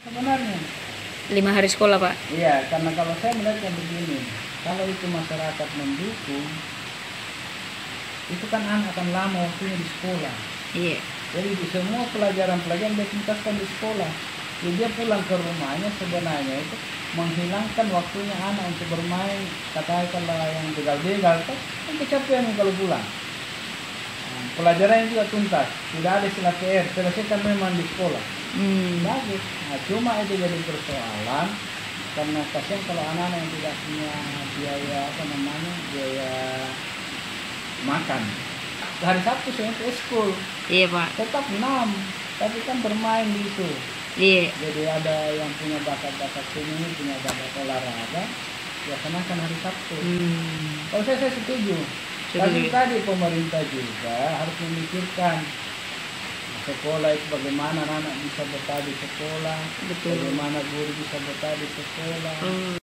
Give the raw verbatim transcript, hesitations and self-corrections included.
Sebenarnya lima hari sekolah, Pak. Iya, karena kalau saya melihatnya begini, kalau itu masyarakat mendukung, itu kan anak akan lama waktunya di sekolah. Iya. Jadi semua pelajaran-pelajaran dia tingkatkan di sekolah. Jadi dia pulang ke rumahnya sebenarnya itu menghilangkan waktunya anak untuk bermain, katakanlah yang begal-begal, kan kecapean kalau pulang. Pelajaran juga tuntas, tidak ada istilah P R, selesaikan memang di sekolah. Hmm. Bagus. Nah, cuma itu jadi persoalan, karena kasihan kalau anak-anak yang tidak punya biaya apa namanya biaya makan. Hari Sabtu saya ke school. Iya, Pak. Tetap enam, tapi kan bermain di situ. Iya. Jadi ada yang punya bakat-bakat seni, punya bakat olahraga, ya kenakan hari Sabtu. Hmm. Kalau saya, saya setuju. Tapi tadi pemerintah juga harus memikirkan sekolah itu bagaimana anak bisa betah di sekolah, betul, bagaimana guru bisa betah di sekolah. Hmm.